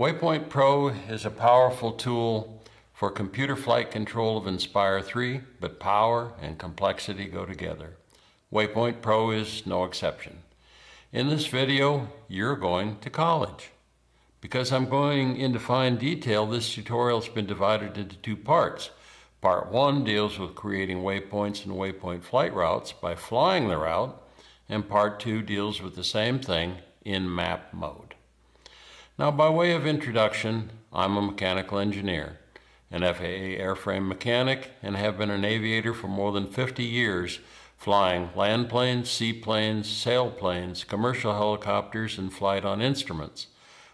Waypoint Pro is a powerful tool for computer flight control of Inspire 3, but power and complexity go together. Waypoint Pro is no exception. In this video, you're going to college. Because I'm going into fine detail, this tutorial has been divided into two parts. Part 1 deals with creating waypoints and waypoint flight routes by flying the route, and Part 2 deals with the same thing in map mode. Now, by way of introduction, I'm a mechanical engineer, an FAA airframe mechanic, and have been an aviator for more than 50 years, flying land planes, seaplanes, sailplanes, commercial helicopters, and flight on instruments.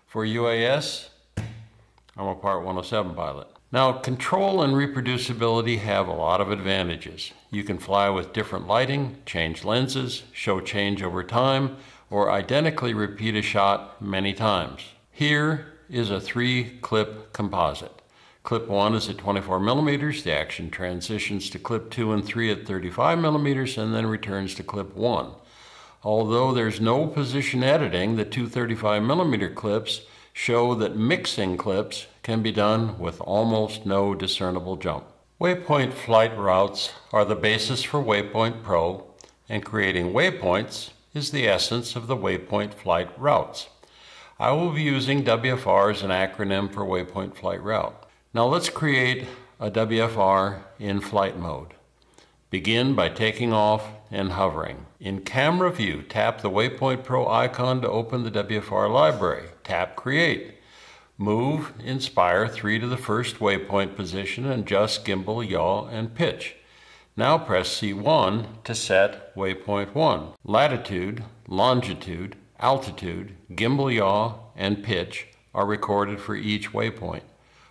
For UAS, I'm a Part 107 pilot. Now, control and reproducibility have a lot of advantages. You can fly with different lighting, change lenses, show change over time, or identically repeat a shot many times. Here is a 3-clip composite. Clip 1 is at 24 millimeters, the action transitions to clip 2 and 3 at 35 millimeters, and then returns to clip 1. Although there's no position editing, the two 35 millimeter clips show that mixing clips can be done with almost no discernible jump. Waypoint flight routes are the basis for Waypoint Pro, and creating waypoints is the essence of the waypoint flight routes. I will be using WFR as an acronym for Waypoint Flight Route. Now let's create a WFR in flight mode. Begin by taking off and hovering. In camera view, tap the Waypoint Pro icon to open the WFR library. Tap Create. Move Inspire 3 to the first waypoint position and adjust gimbal, yaw, and pitch. Now press C1 to set Waypoint 1. Latitude, longitude, altitude, gimbal yaw, and pitch are recorded for each waypoint.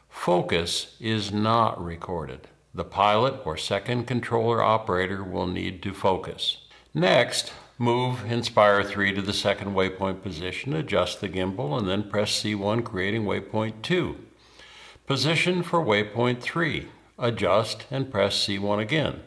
Focus is not recorded. The pilot or second controller operator will need to focus. Next, move Inspire 3 to the second waypoint position, adjust the gimbal, and then press C1, creating Waypoint 2. Position for Waypoint 3. Adjust and press C1 again.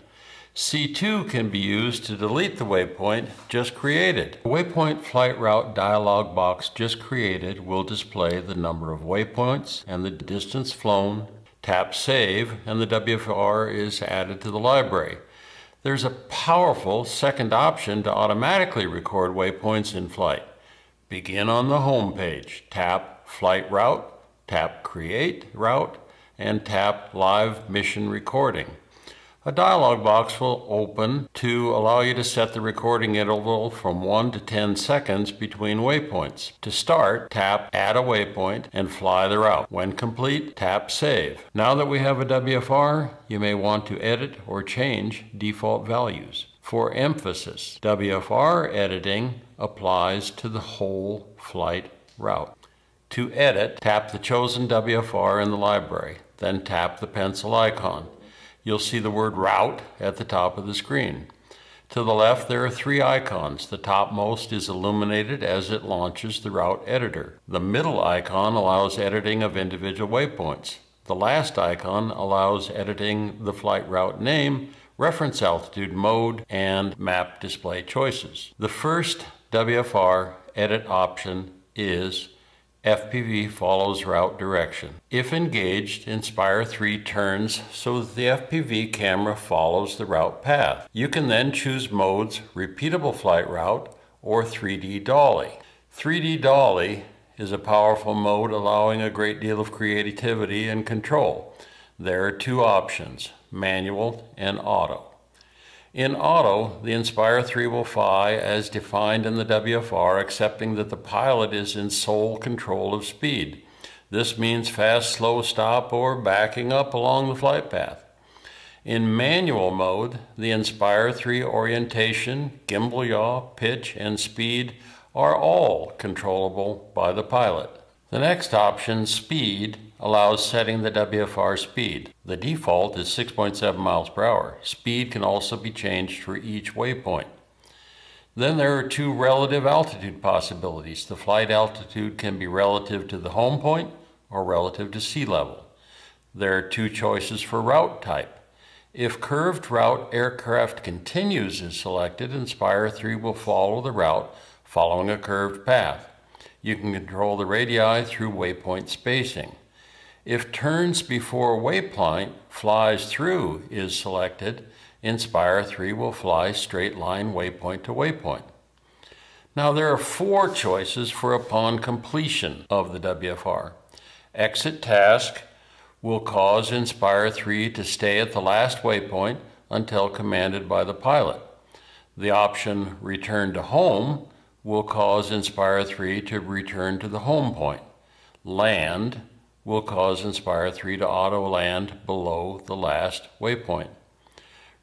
C2 can be used to delete the waypoint just created. The Waypoint Flight Route dialog box just created will display the number of waypoints and the distance flown. Tap Save and the WFR is added to the library. There's a powerful second option to automatically record waypoints in flight. Begin on the home page. Tap Flight Route, tap Create Route, and tap Live Mission Recording. A dialog box will open to allow you to set the recording interval from 1 to 10 seconds between waypoints. To start, tap Add a Waypoint and fly the route. When complete, tap Save. Now that we have a WFR, you may want to edit or change default values. For emphasis, WFR editing applies to the whole flight route. To edit, tap the chosen WFR in the library, then tap the pencil icon. You'll see the word Route at the top of the screen. To the left, there are three icons. The topmost is illuminated as it launches the route editor. The middle icon allows editing of individual waypoints. The last icon allows editing the flight route name, reference altitude, mode, and map display choices. The first WFR edit option is FPV follows route direction. If engaged, Inspire 3 turns so that the FPV camera follows the route path. You can then choose modes repeatable flight route or 3D dolly. 3D dolly is a powerful mode allowing a great deal of creativity and control. There are two options, manual and auto. In auto, the Inspire 3 will fly as defined in the WFR, accepting that the pilot is in sole control of speed. This means fast, slow, stop, or backing up along the flight path. In manual mode, the Inspire 3 orientation, gimbal yaw, pitch, and speed are all controllable by the pilot. The next option, speed, allows setting the WFR speed. The default is 6.7 miles per hour. Speed can also be changed for each waypoint. Then there are two relative altitude possibilities. The flight altitude can be relative to the home point or relative to sea level. There are two choices for route type. If curved route aircraft continues is selected, Inspire 3 will follow the route following a curved path. You can control the radii through waypoint spacing. If turns before waypoint flies through is selected, Inspire 3 will fly straight line waypoint to waypoint. Now there are four choices for upon completion of the WFR. Exit task will cause Inspire 3 to stay at the last waypoint until commanded by the pilot. The option return to home will cause Inspire 3 to return to the home point. Land will cause Inspire 3 to auto land below the last waypoint.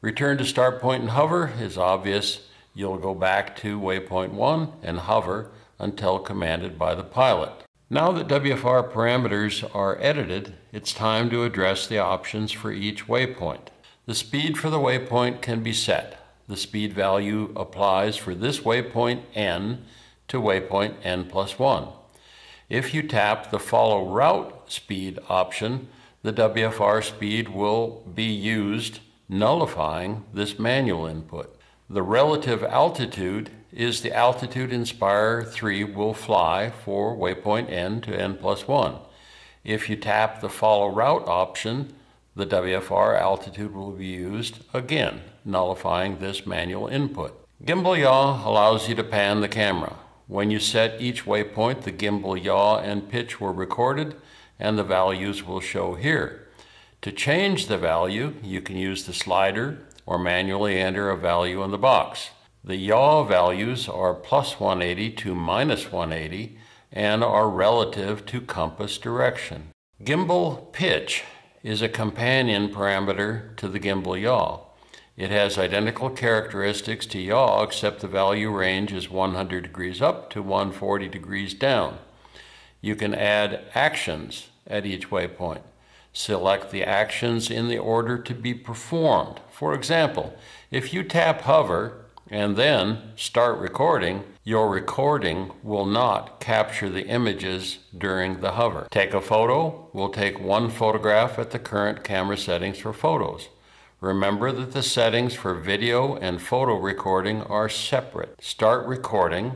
Return to start point and hover is obvious. You'll go back to waypoint 1 and hover until commanded by the pilot. Now that WFR parameters are edited, it's time to address the options for each waypoint. The speed for the waypoint can be set. The speed value applies for this waypoint n to waypoint n+1. If you tap the follow route speed option, the WFR speed will be used, nullifying this manual input. The relative altitude is the altitude Inspire 3 will fly for waypoint n to n+1. If you tap the follow route option, the WFR altitude will be used, again, nullifying this manual input. Gimbal yaw allows you to pan the camera. When you set each waypoint, the gimbal yaw and pitch were recorded, and the values will show here. To change the value, you can use the slider or manually enter a value in the box. The yaw values are +180 to -180 and are relative to compass direction. Gimbal pitch is a companion parameter to the gimbal yaw. It has identical characteristics to yaw, except the value range is 100 degrees up to 140 degrees down. You can add actions at each waypoint. Select the actions in the order to be performed. For example, if you tap hover and then start recording, your recording will not capture the images during the hover. Take a photo. We'll take one photograph at the current camera settings for photos. Remember that the settings for video and photo recording are separate. Start recording.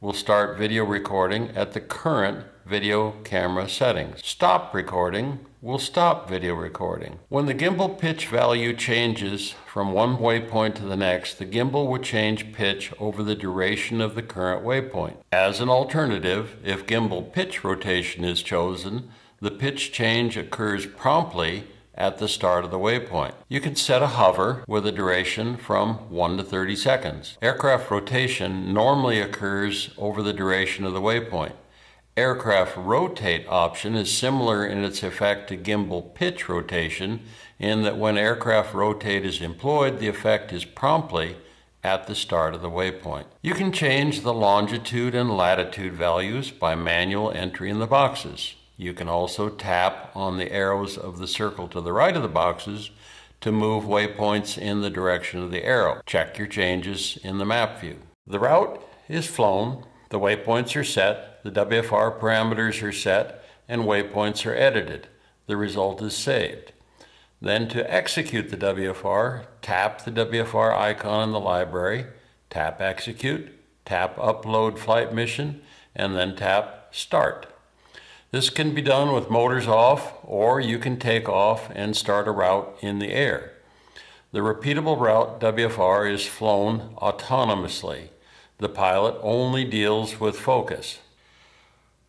We'll start video recording at the current video camera settings. Stop recording. We'll stop video recording. When the gimbal pitch value changes from one waypoint to the next, the gimbal will change pitch over the duration of the current waypoint. As an alternative, if gimbal pitch rotation is chosen, the pitch change occurs promptly at the start of the waypoint. You can set a hover with a duration from 1 to 30 seconds. Aircraft rotation normally occurs over the duration of the waypoint. Aircraft rotate option is similar in its effect to gimbal pitch rotation in that when aircraft rotate is employed, the effect is promptly at the start of the waypoint. You can change the longitude and latitude values by manual entry in the boxes. You can also tap on the arrows of the circle to the right of the boxes to move waypoints in the direction of the arrow. Check your changes in the map view. The route is flown, the waypoints are set, the WFR parameters are set, and waypoints are edited. The result is saved. Then to execute the WFR, tap the WFR icon in the library, tap Execute, tap Upload Flight Mission, and then tap Start. This can be done with motors off, or you can take off and start a route in the air. The repeatable route WFR is flown autonomously. The pilot only deals with focus.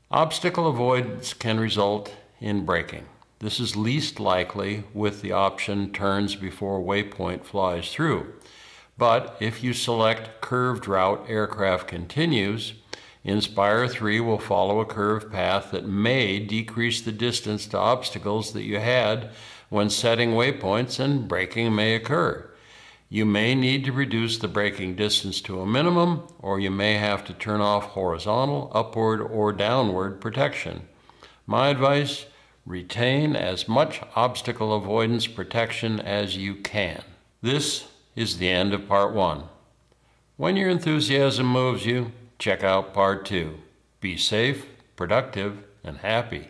Obstacle avoidance can result in braking. This is least likely with the option turns before waypoint flies through. But if you select curved route aircraft continues, Inspire 3 will follow a curved path that may decrease the distance to obstacles that you had when setting waypoints, and braking may occur. You may need to reduce the braking distance to a minimum, or you may have to turn off horizontal, upward, or downward protection. My advice, retain as much obstacle avoidance protection as you can. This is the end of Part 1. When your enthusiasm moves you, check out Part 2. Be safe, productive, and happy.